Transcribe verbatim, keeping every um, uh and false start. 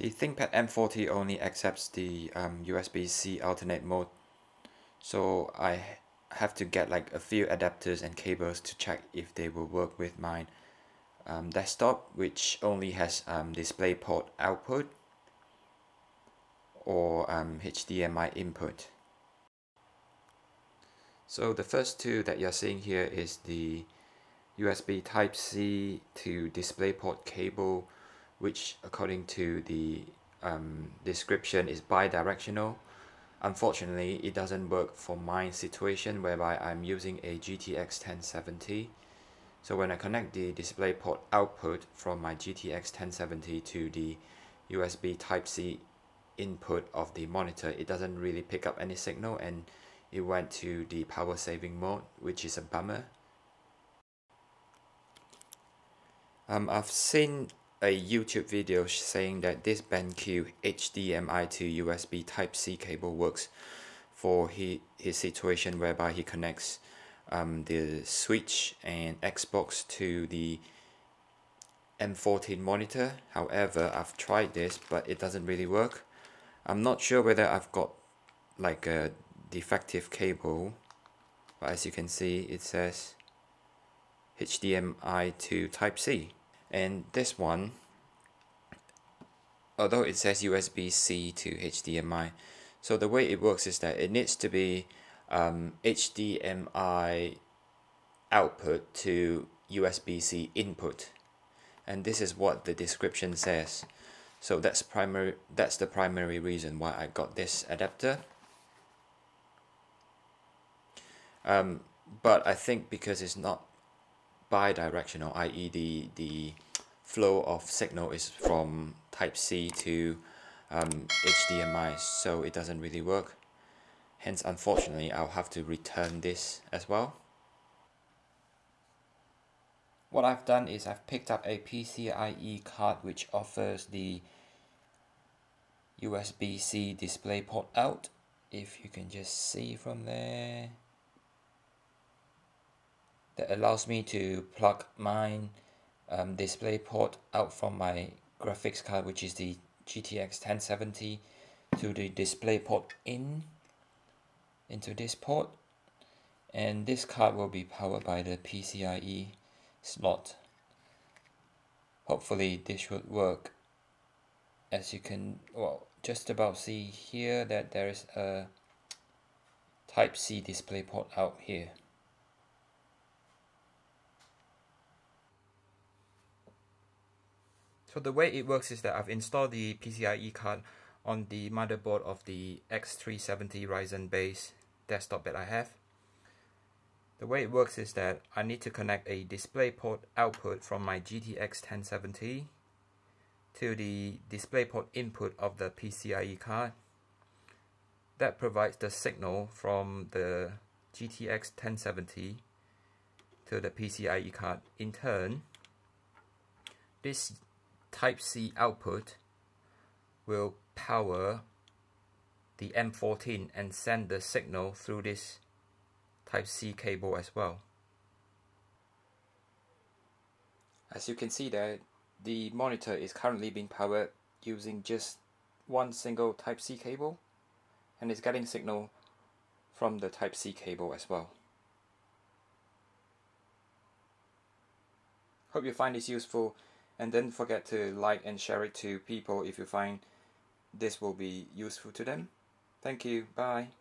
The ThinkPad M forty only accepts the um, U S B C alternate mode, so I have to get like a few adapters and cables to check if they will work with mine. Um, desktop, which only has um, DisplayPort output or um, H D M I input. So the first two that you're seeing here is the U S B Type-C to DisplayPort cable, which according to the um, description is bidirectional. Unfortunately, it doesn't work for my situation whereby I'm using a G T X ten seventy. So when I connect the DisplayPort output from my G T X ten seventy to the U S B Type-C input of the monitor, it doesn't really pick up any signal and it went to the power saving mode, which is a bummer. Um, I've seen a YouTube video saying that this BenQ H D M I to U S B Type-C cable works for he, his situation whereby he connects Um, the Switch and Xbox to the M fourteen monitor. However, I've tried this but it doesn't really work. I'm not sure whether I've got like a defective cable, but as you can see it says H D M I to Type-C, and this one, although it says U S B C to H D M I, so the way it works is that it needs to be Um, H D M I output to U S B C input, and this is what the description says. So that's primary that's the primary reason why I got this adapter, um, but I think because it's not bidirectional, i e the the flow of signal is from Type-C to um, H D M I, so it doesn't really work. Hence, unfortunately, I'll have to return this as well. What I've done is I've picked up a P C I E card which offers the U S B C DisplayPort out. If you can just see from there, that allows me to plug mine um, DisplayPort out from my graphics card, which is the G T X ten seventy, to the DisplayPort in. into this port, and this card will be powered by the P C I E slot. Hopefully this should work. As you can well just about see here that there is a Type-C display port out here. So the way it works is that I've installed the P C I E card on the motherboard of the X three seventy Ryzen base desktop that I have. The way it works is that I need to connect a DisplayPort output from my G T X ten seventy to the DisplayPort input of the P C I E card. That provides the signal from the G T X ten seventy to the P C I E card. In turn, this Type-C output will power the M fourteen and send the signal through this Type-C cable as well. As you can see there, the monitor is currently being powered using just one single Type-C cable, and it's getting signal from the Type-C cable as well. Hope you find this useful, and don't forget to like and share it to people if you find this will be useful to them. Thank you. Bye.